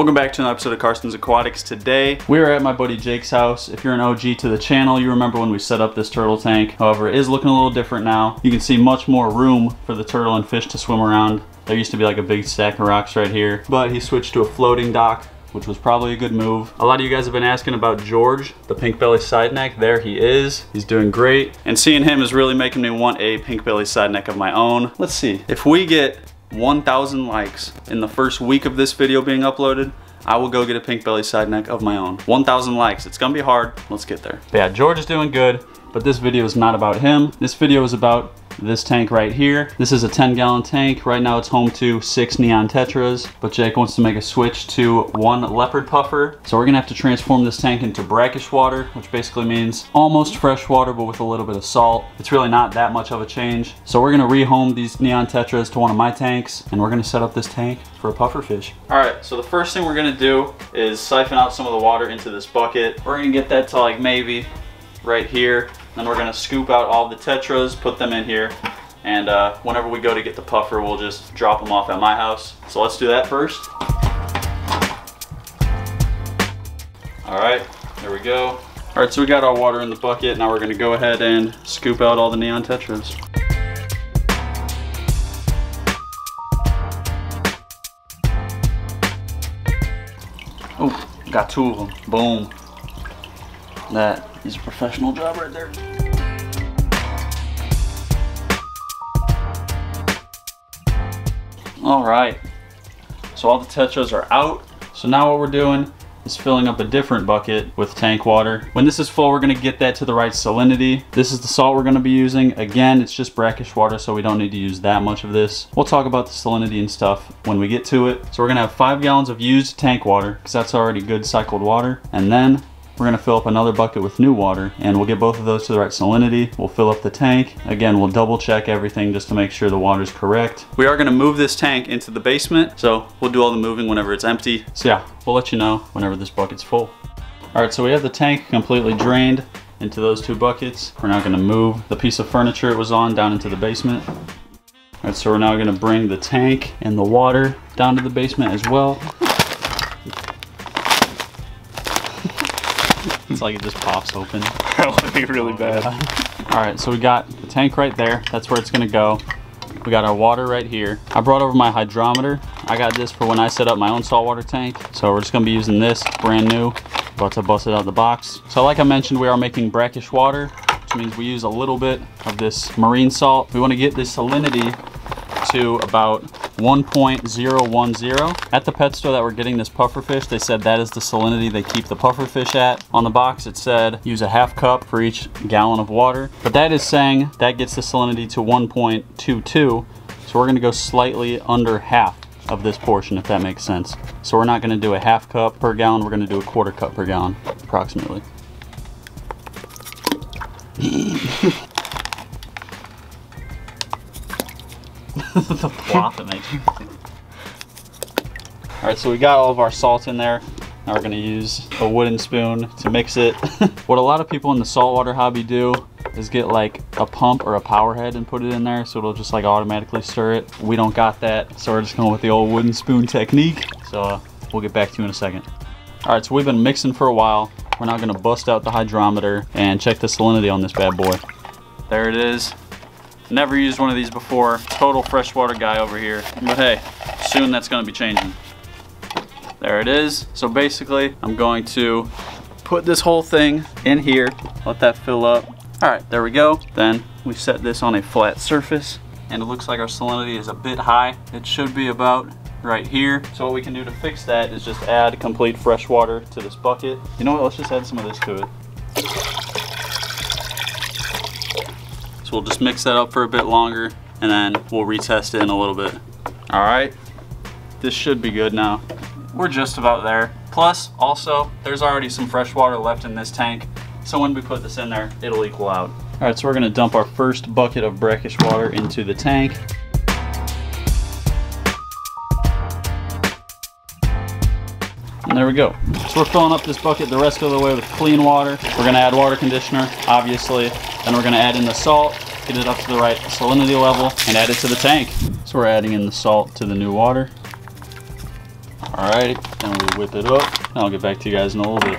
Welcome back to another episode of Carson's Aquatics. Today we are at my buddy Jake's house. If you're an OG to the channel, you remember when we set up this turtle tank. However, it is looking a little different now. You can see much more room for the turtle and fish to swim around. There used to be like a big stack of rocks right here, but he switched to a floating dock, which was probably a good move. A lot of you guys have been asking about George, the pink-bellied side neck. There he is. He's doing great. And seeing him is really making me want a pink-bellied side neck of my own. Let's see. If we get 1,000 likes in the first week of this video being uploaded, I will go get a pink-bellied side neck of my own. 1,000 likes. It's gonna be hard. Let's get there. But yeah, George is doing good, but this video is not about him. This video is about this tank right here. This is a 10-gallon tank. Right now it's home to 6 neon tetras, but Jake wants to make a switch to 1 leopard puffer. So we're gonna have to transform this tank into brackish water, which basically means almost fresh water, but with a little bit of salt. It's really not that much of a change. So we're gonna rehome these neon tetras to one of my tanks, and we're gonna set up this tank for a pufferfish. All right, so the first thing we're gonna do is siphon out some of the water into this bucket. We're gonna get that to like maybe right here. Then we're gonna scoop out all the tetras, put them in here, and whenever we go to get the puffer, we'll just drop them off at my house. So let's do that first. All right, there we go. All right, so we got our water in the bucket. Now we're gonna go ahead and scoop out all the neon tetras. Oh, got 2 of them, boom. That is a professional job right there. All right, so all the tetras are out. So now what we're doing is filling up a different bucket with tank water. When this is full, we're gonna get that to the right salinity. This is the salt we're gonna be using. Again, it's just brackish water, so we don't need to use that much of this. We'll talk about the salinity and stuff when we get to it. So we're gonna have 5 gallons of used tank water, because that's already good cycled water. And then we're gonna fill up another bucket with new water, and we'll get both of those to the right salinity. We'll fill up the tank. Again, we'll double check everything just to make sure the water's correct. We are gonna move this tank into the basement, so we'll do all the moving whenever it's empty. So yeah, we'll let you know whenever this bucket's full. All right, so we have the tank completely drained into those 2 buckets. We're now gonna move the piece of furniture it was on down into the basement. All right, so we're now gonna bring the tank and the water down to the basement as well. It's like it just pops open. That would be really bad. All right, so we got the tank right there. That's where it's gonna go. We got our water right here. I brought over my hydrometer. I got this for when I set up my own saltwater tank. So we're just gonna be using this, brand new. About to bust it out of the box. So like I mentioned, we are making brackish water, which means we use a little bit of this marine salt. We wanna get this salinity to about 1.010. At the pet store that we're getting this pufferfish, they said that is the salinity they keep the pufferfish at. On the box it said use a half cup for each gallon of water, but that is saying that gets the salinity to 1.22, so we're going to go slightly under half of this portion, if that makes sense. So we're not going to do a half cup per gallon, we're going to do a quarter cup per gallon approximately. The plop it makes. All right, so we got all of our salt in there. Now we're gonna use a wooden spoon to mix it. What a lot of people in the saltwater hobby do is get like a pump or a power head and put it in there so it'll just like automatically stir it. We don't got that, so we're just going with the old wooden spoon technique. So we'll get back to you in a second. All right, so we've been mixing for a while. We're now gonna bust out the hydrometer and check the salinity on this bad boy. There it is. Never used one of these before. Total freshwater guy over here. But hey, soon that's gonna be changing. There it is. So basically, I'm going to put this whole thing in here, let that fill up. All right, there we go. Then we set this on a flat surface, and it looks like our salinity is a bit high. It should be about right here. So what we can do to fix that is just add complete fresh water to this bucket. You know what, let's just add some of this to it. So we'll just mix that up for a bit longer, and then we'll retest it in a little bit. All right, this should be good now. We're just about there. Plus, also, there's already some fresh water left in this tank, so when we put this in there, it'll equal out. All right, so we're gonna dump our first bucket of brackish water into the tank. And there we go. So we're filling up this bucket the rest of the way with clean water. We're gonna add water conditioner, obviously. Then we're gonna add in the salt, get it up to the right salinity level, and add it to the tank. So we're adding in the salt to the new water. Alrighty, now we whip it up. I'll get back to you guys in a little bit.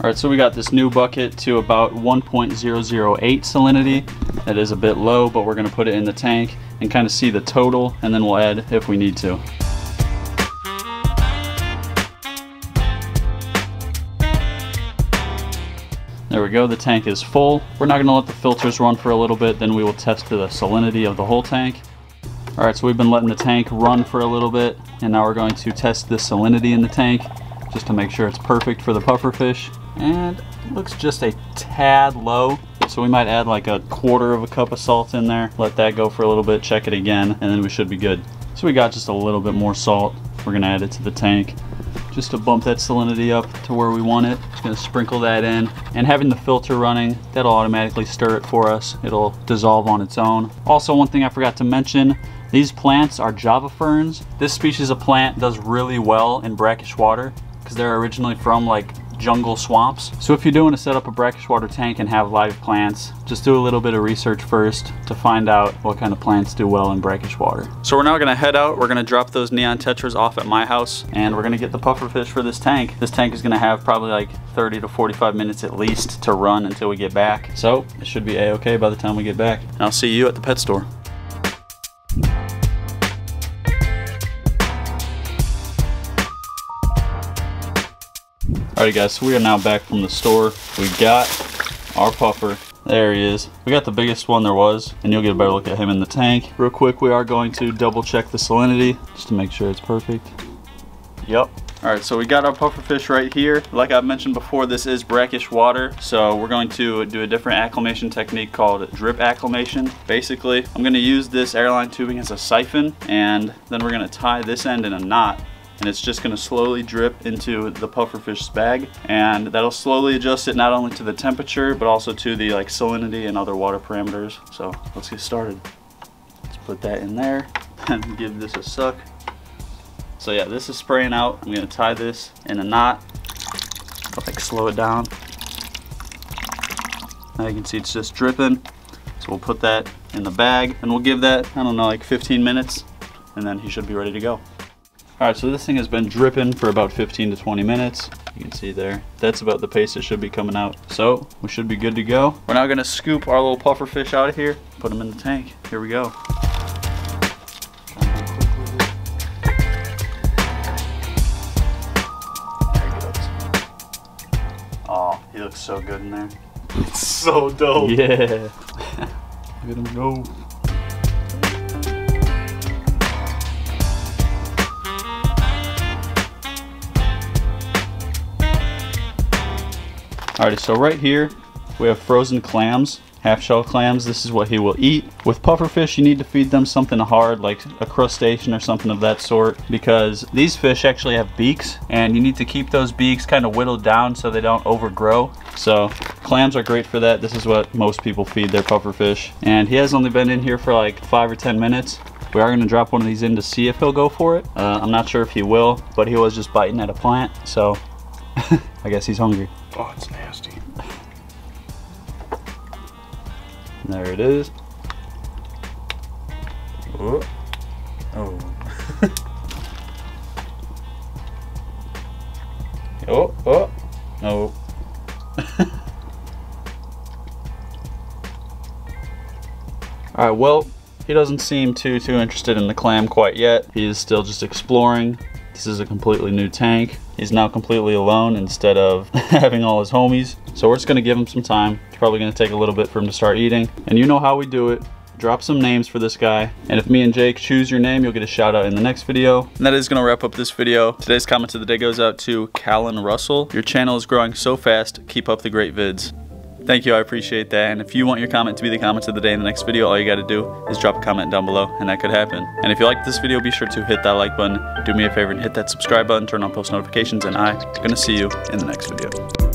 Alright, so we got this new bucket to about 1.008 salinity. That is a bit low, but we're going to put it in the tank and kind of see the total, and then we'll add if we need to. There we go, the tank is full. We're not gonna let the filters run for a little bit, then we will test the salinity of the whole tank. All right, so we've been letting the tank run for a little bit, and now we're going to test the salinity in the tank, just to make sure it's perfect for the pufferfish. And it looks just a tad low, so we might add like a quarter of a cup of salt in there, let that go for a little bit, check it again, and then we should be good. So we got just a little bit more salt. We're gonna add it to the tank, just to bump that salinity up to where we want it. Just gonna sprinkle that in. And having the filter running, that'll automatically stir it for us. It'll dissolve on its own. Also, one thing I forgot to mention, these plants are Java ferns. This species of plant does really well in brackish water because they're originally from like jungle swamps. So if you're doing to set up a brackish water tank and have live plants, just do a little bit of research first to find out what kind of plants do well in brackish water. So we're now gonna head out, we're gonna drop those neon tetras off at my house, and we're gonna get the pufferfish for this tank. This tank is gonna have probably like 30 to 45 minutes at least to run until we get back. So it should be a-okay by the time we get back. And I'll see you at the pet store. Alright guys, so we are now back from the store. We got our puffer. There he is. We got the biggest one there was, and you'll get a better look at him in the tank. Real quick, we are going to double check the salinity just to make sure it's perfect. Yep. Alright, so we got our pufferfish right here. Like I mentioned before, this is brackish water, so we're going to do a different acclimation technique called drip acclimation. Basically, I'm going to use this airline tubing as a siphon, and then we're going to tie this end in a knot. And it's just gonna slowly drip into the pufferfish's bag, and that'll slowly adjust it not only to the temperature, but also to the like salinity and other water parameters. So let's get started. Let's put that in there and give this a suck. So yeah, this is spraying out. I'm gonna tie this in a knot, like slow it down. Now you can see it's just dripping. So we'll put that in the bag and we'll give that, I don't know, like 15 minutes, and then he should be ready to go. All right, so this thing has been dripping for about 15 to 20 minutes. You can see there, that's about the pace it should be coming out. So we should be good to go. We're now gonna scoop our little pufferfish out of here, put them in the tank. Here we go. Oh, he looks so good in there. It's so dope. Yeah. Look at him go. Alrighty, so right here we have frozen clams, half shell clams. This is what he will eat. With pufferfish, you need to feed them something hard, like a crustacean or something of that sort, because these fish actually have beaks, and you need to keep those beaks kind of whittled down so they don't overgrow. So clams are great for that. This is what most people feed their pufferfish. And he has only been in here for like 5 or 10 minutes. We are gonna drop one of these in to see if he'll go for it. I'm not sure if he will, but he was just biting at a plant, so I guess he's hungry. Oh, it's nasty. There it is. Whoa. Oh. Oh, oh, no. All right, well, he doesn't seem too interested in the clam quite yet. He is still just exploring. This is a completely new tank. He's now completely alone instead of having all his homies. So we're just gonna give him some time. It's probably gonna take a little bit for him to start eating. And you know how we do it. Drop some names for this guy. And if me and Jake choose your name, you'll get a shout out in the next video. And that is gonna wrap up this video. Today's comment of the day goes out to Callen Russell. Your channel is growing so fast. Keep up the great vids. Thank you, I appreciate that. And if you want your comment to be the comment of the day in the next video, all you gotta do is drop a comment down below, and that could happen. And if you liked this video, be sure to hit that like button, do me a favor and hit that subscribe button, turn on post notifications, and I'm gonna see you in the next video.